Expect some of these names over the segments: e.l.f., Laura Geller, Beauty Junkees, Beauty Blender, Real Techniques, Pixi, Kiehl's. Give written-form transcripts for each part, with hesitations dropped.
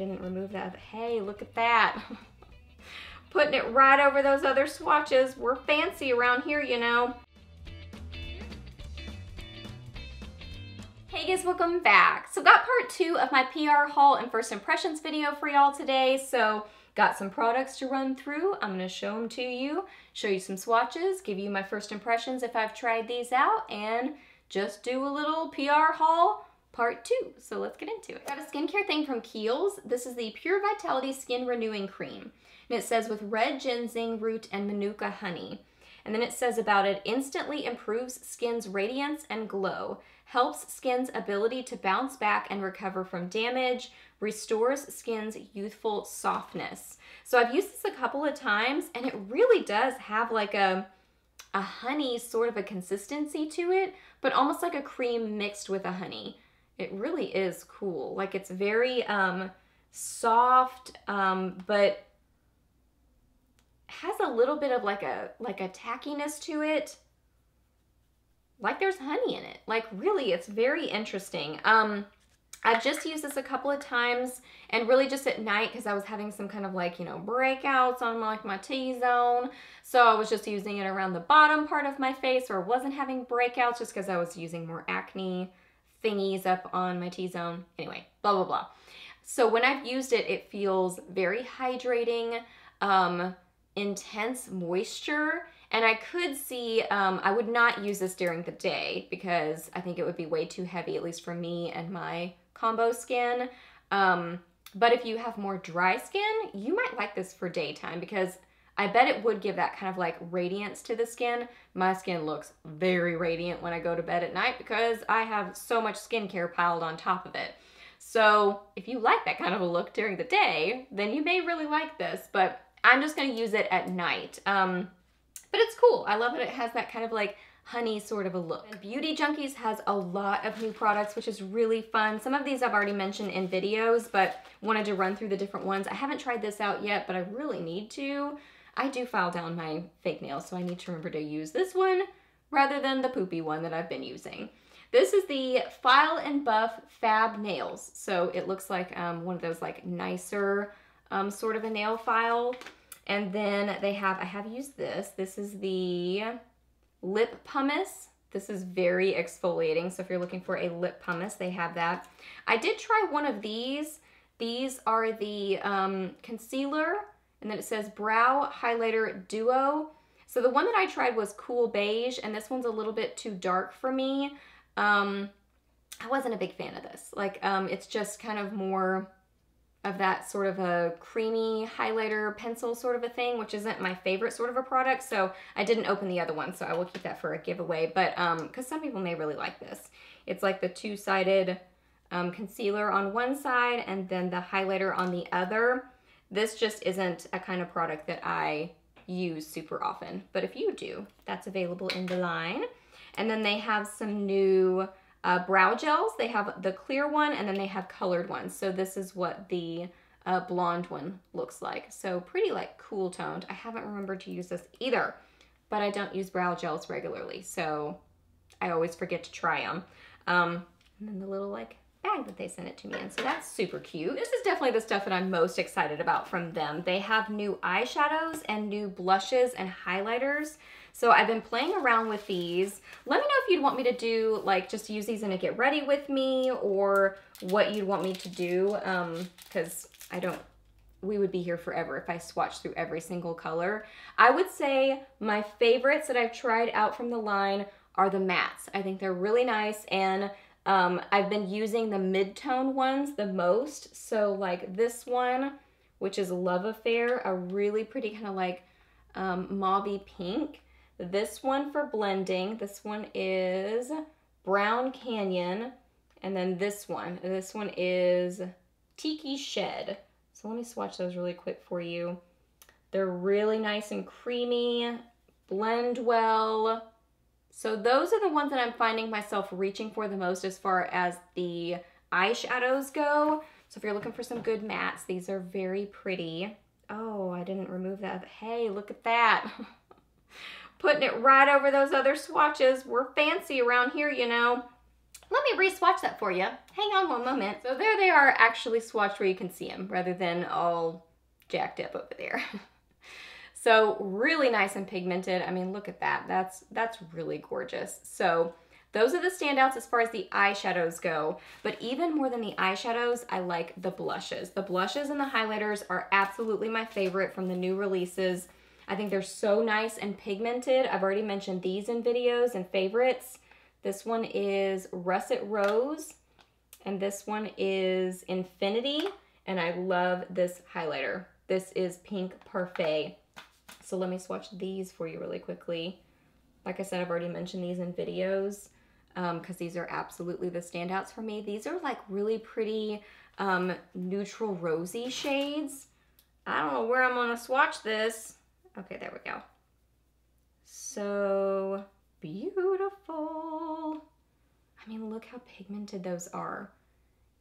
didn't remove that. Hey, look at that. Putting it right over those other swatches. We're fancy around here, you know. Hey guys, welcome back. So got part two of my PR haul and first impressions video for y'all today. So got some products to run through. I'm gonna show them to you, show you some swatches, give you my first impressions if I've tried these out, and just do a little PR haul part two. So let's get into it. I got a skincare thing from Kiehl's. This is the Pure Vitality Skin Renewing Cream. And it says with red ginseng root and manuka honey. And then it says about it, instantly improves skin's radiance and glow, helps skin's ability to bounce back and recover from damage, restores skin's youthful softness. So I've used this a couple of times and it really does have like a honey sort of a consistency to it, but almost like a cream mixed with a honey. It really is cool. Like it's very soft, but has a little bit of like a tackiness to it. Like there's honey in it. Like really, it's very interesting. I've just used this a couple of times and really just at night because I was having some kind of like, you know, breakouts on like my T-zone. So I was just using it around the bottom part of my face, or wasn't having breakouts just because I was using more acne thingies up on my T-zone. Anyway, blah, blah, blah. So when I've used it, it feels very hydrating, intense moisture. And I could see, I would not use this during the day because I think it would be way too heavy, at least for me and my combo skin. But if you have more dry skin, you might like this for daytime because I bet it would give that kind of like radiance to the skin. My skin looks very radiant when I go to bed at night because I have so much skincare piled on top of it. So if you like that kind of a look during the day, then you may really like this, but I'm just gonna use it at night. But it's cool. I love that it has that kind of like honey sort of a look. And Beauty Junkees has a lot of new products, which is really fun. Some of these I've already mentioned in videos, but wanted to run through the different ones. I haven't tried this out yet, but I really need to. I do file down my fake nails, so I need to remember to use this one rather than the poopy one that I've been using. This is the File and Buff Fab Nails. So it looks like one of those like nicer sort of a nail file. And then they have, I have used this. This is the Lip Pumice. This is very exfoliating. So if you're looking for a lip pumice, they have that. I did try one of these. These are the concealer. And then it says Brow Highlighter Duo. So the one that I tried was Cool Beige. And this one's a little bit too dark for me. I wasn't a big fan of this. Like it's just kind of more of that sort of a creamy highlighter pencil sort of a thing, which isn't my favorite sort of a product. So I didn't open the other one, so I will keep that for a giveaway. But because some people may really like this. It's like the two-sided concealer on one side and then the highlighter on the other. This just isn't a kind of product that I use super often. But if you do, that's available in the line. And then they have some new brow gels. They have the clear one and then they have colored ones. So this is what the blonde one looks like. So pretty like cool toned. I haven't remembered to use this either, but I don't use brow gels regularly. So I always forget to try them. And then the little like bag that they sent it to me in. So that's super cute. This is definitely the stuff that I'm most excited about from them. They have new eyeshadows and new blushes and highlighters. So I've been playing around with these. Let me know if you'd want me to do like just use these in a get ready with me or what you'd want me to do, because we would be here forever if I swatched through every single color. I would say my favorites that I've tried out from the line are the mattes. I think they're really nice, and I've been using the mid-tone ones the most. So like this one, which is Love Affair, a really pretty kind of like mauve-y pink. This one for blending. This one is Brown Canyon. And then this one is Tiki Shed. So let me swatch those really quick for you. They're really nice and creamy, blend well. So those are the ones that I'm finding myself reaching for the most as far as the eyeshadows go. So if you're looking for some good mattes, these are very pretty. Oh, I didn't remove that. Hey, look at that. Putting it right over those other swatches. We're fancy around here, you know. Let me re-swatch that for you. Hang on one moment. So there they are actually swatched where you can see them rather than all jacked up over there. So really nice and pigmented. I mean, look at that. That's really gorgeous. So those are the standouts as far as the eyeshadows go, but even more than the eyeshadows, I like the blushes. The blushes and the highlighters are absolutely my favorite from the new releases. I think they're so nice and pigmented. I've already mentioned these in videos and favorites. This one is Russet Rose, and this one is Infinity, and I love this highlighter. This is Pink Parfait. So let me swatch these for you really quickly. Like I said, I've already mentioned these in videos, because these are absolutely the standouts for me. These are like really pretty neutral rosy shades. I don't know where I'm gonna swatch this. Okay, there we go. So beautiful. I mean, look how pigmented those are.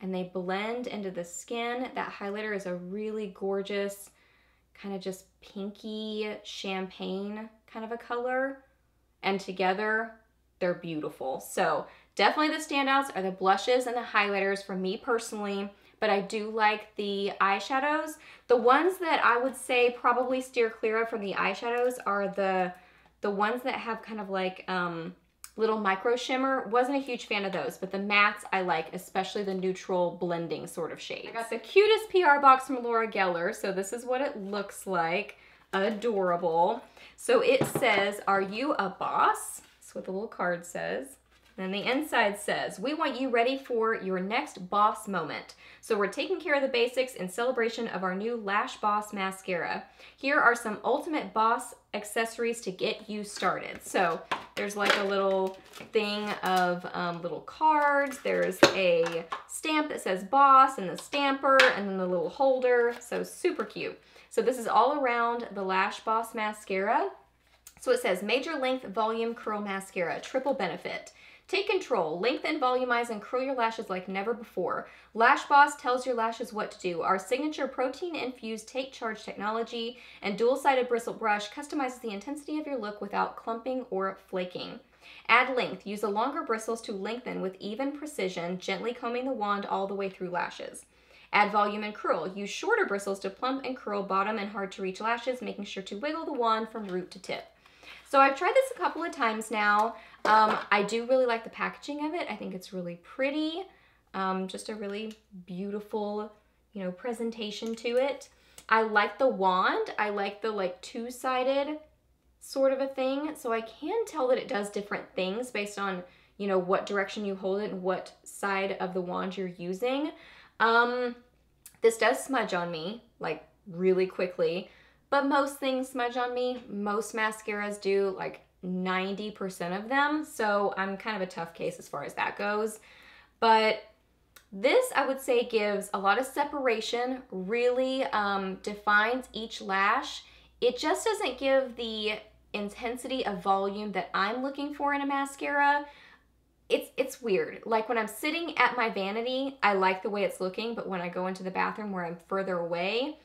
And they blend into the skin. That highlighter is a really gorgeous, kind of just pinky champagne kind of a color. And together, they're beautiful. So definitely the standouts are the blushes and the highlighters for me personally, but I do like the eyeshadows. The ones that I would say probably steer clear of from the eyeshadows are the ones that have kind of like little micro shimmer. Wasn't a huge fan of those, but the mattes I like, especially the neutral blending sort of shades. I got the cutest PR box from Laura Geller, so this is what it looks like. Adorable. So it says, "Are you a boss?" That's what the little card says. And then the inside says, "We want you ready for your next boss moment. So we're taking care of the basics in celebration of our new Lash Boss mascara. Here are some ultimate boss accessories to get you started." So there's like a little thing of little cards. There's a stamp that says boss and the stamper and then the little holder. So super cute. So this is all around the Lash Boss mascara. So it says major length volume curl mascara, triple benefit. Take control, lengthen, volumize, and curl your lashes like never before. Lash Boss tells your lashes what to do. Our signature protein-infused Take Charge technology and dual-sided bristle brush customizes the intensity of your look without clumping or flaking. Add length. Use the longer bristles to lengthen with even precision, gently combing the wand all the way through lashes. Add volume and curl. Use shorter bristles to plump and curl bottom and hard-to-reach lashes, making sure to wiggle the wand from root to tip. So I've tried this a couple of times now. I do really like the packaging of it. I think it's really pretty. Just a really beautiful, you know, presentation to it. I like the wand. I like the like two-sided sort of a thing. So I can tell that it does different things based on, you know, what direction you hold it and what side of the wand you're using. This does smudge on me like really quickly. But most things smudge on me. Most mascaras do, like 90% of them. So I'm kind of a tough case as far as that goes. But this, I would say, gives a lot of separation, really defines each lash. It just doesn't give the intensity of volume that I'm looking for in a mascara. It's weird. Like when I'm sitting at my vanity, I like the way it's looking, but when I go into the bathroom where I'm further away,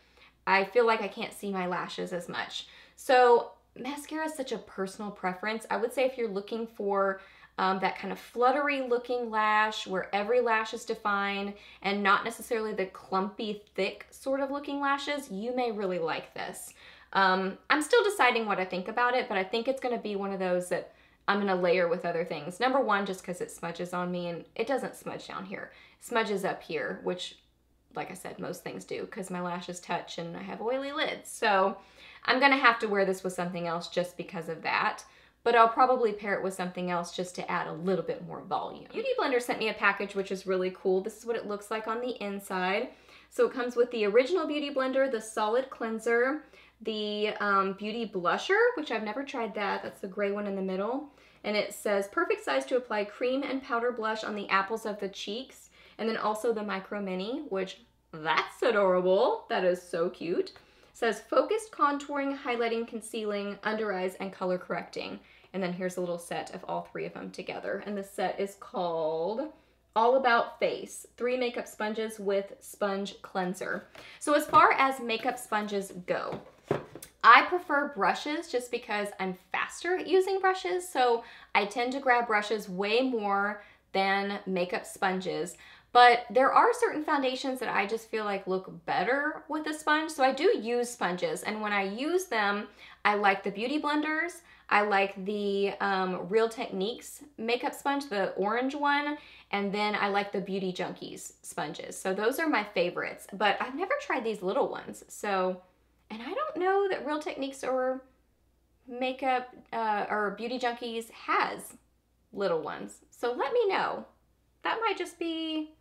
I feel like I can't see my lashes as much. So mascara is such a personal preference. I would say if you're looking for that kind of fluttery looking lash where every lash is defined and not necessarily the clumpy, thick sort of looking lashes, you may really like this. I'm still deciding what I think about it, but I think it's gonna be one of those that I'm gonna layer with other things. Number one, just because it smudges on me, and it doesn't smudge down here. It smudges up here, which, like I said, most things do because my lashes touch and I have oily lids. So I'm gonna have to wear this with something else just because of that, but I'll probably pair it with something else just to add a little bit more volume. Beauty Blender sent me a package, which is really cool. This is what it looks like on the inside. So it comes with the original Beauty Blender, the Solid Cleanser, the Beauty Blusher, which I've never tried that. That's the gray one in the middle. And it says, perfect size to apply cream and powder blush on the apples of the cheeks. And then also the Micro Mini, which that's adorable. That is so cute. It says focused contouring, highlighting, concealing, under eyes, and color correcting. And then here's a little set of all three of them together. And the set is called All About Face, 3 makeup sponges with sponge cleanser. So as far as makeup sponges go, I prefer brushes just because I'm faster at using brushes. So I tend to grab brushes way more than makeup sponges. But there are certain foundations that I just feel like look better with a sponge. So I do use sponges, and when I use them, I like the Beauty Blenders. I like the Real Techniques makeup sponge, the orange one, and then I like the Beauty Junkies sponges. So those are my favorites, but I've never tried these little ones. So, and I don't know that Real Techniques or makeup or Beauty Junkies has little ones. So let me know. That might just be,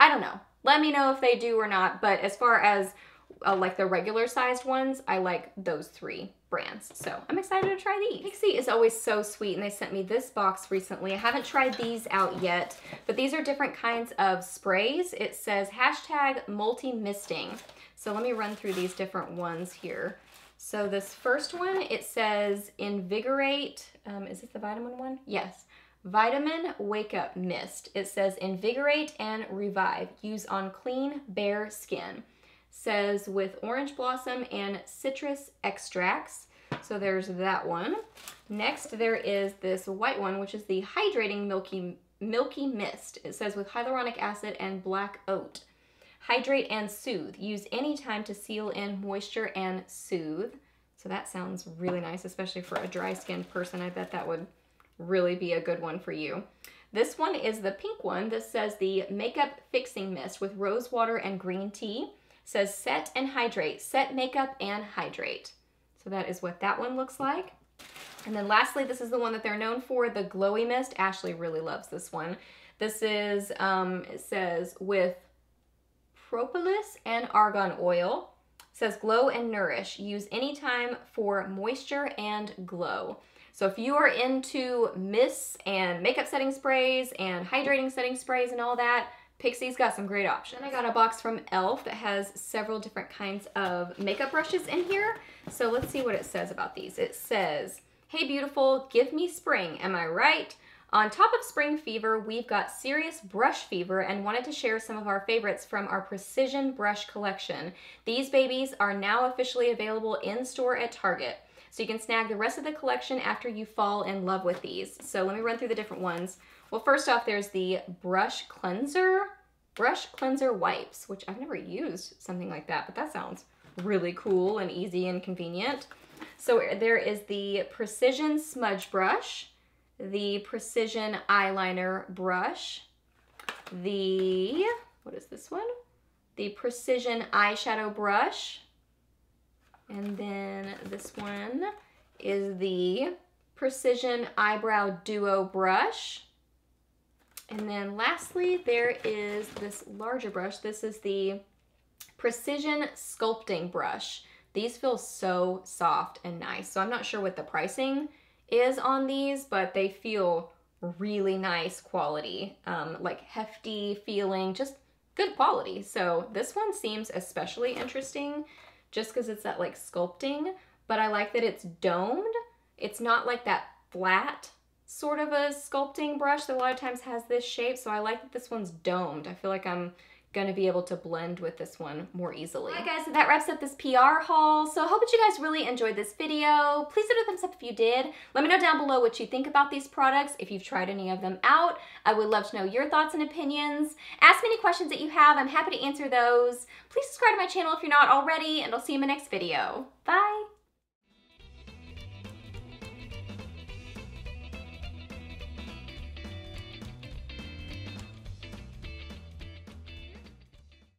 I don't know. Let me know if they do or not. But as far as like the regular sized ones, I like those three brands. So I'm excited to try these. Pixi is always so sweet, and they sent me this box recently. I haven't tried these out yet, but these are different kinds of sprays. It says hashtag multi-misting. So let me run through these different ones here. So this first one, it says Invigorate. Is this the vitamin one? Yes. Vitamin Wake Up Mist. It says Invigorate and Revive. Use on clean, bare skin. Says with orange blossom and citrus extracts. So there's that one. Next, there is this white one, which is the Hydrating Milky Mist. It says with hyaluronic acid and black oat. Hydrate and soothe. Use any time to seal in moisture and soothe. So that sounds really nice, especially for a dry skinned person. I bet that would really be a good one for you. This one is the pink one. This says the Makeup Fixing Mist with rose water and green tea. Says set and hydrate, set makeup and hydrate. So that is what that one looks like. And then lastly, this is the one that they're known for, the Glowy Mist. Ashley really loves this one. This is, it says with propolis and argan oil. It says glow and nourish, use anytime for moisture and glow. So if you are into mists and makeup setting sprays and hydrating setting sprays and all that, Pixi's got some great options. I got a box from e.l.f. that has several different kinds of makeup brushes in here. So let's see what it says about these. It says, hey beautiful, give me spring, am I right? On top of spring fever, we've got serious brush fever and wanted to share some of our favorites from our precision brush collection. These babies are now officially available in store at Target. So you can snag the rest of the collection after you fall in love with these. So let me run through the different ones. Well, first off, there's the brush cleanser wipes, which I've never used something like that, but that sounds really cool and easy and convenient. So there is the precision smudge brush, the precision eyeliner brush, the, what is this one? The precision eyeshadow brush. And then this one is the precision eyebrow duo brush. And then lastly, there is this larger brush. This is the Precision Sculpting Brush. These feel so soft and nice. So I'm not sure what the pricing is on these, but they feel really nice quality, like hefty feeling, just good quality. So this one seems especially interesting just because it's that like sculpting, but I like that it's domed. It's not like that flat sort of a sculpting brush that a lot of times has this shape, so I like that this one's domed. I feel like I'm gonna be able to blend with this one more easily. Alright guys, so that wraps up this PR haul. So I hope that you guys really enjoyed this video. Please give it a thumbs up if you did. Let me know down below what you think about these products, if you've tried any of them out. I would love to know your thoughts and opinions. Ask me any questions that you have. I'm happy to answer those. Please subscribe to my channel if you're not already, and I'll see you in my next video. Bye!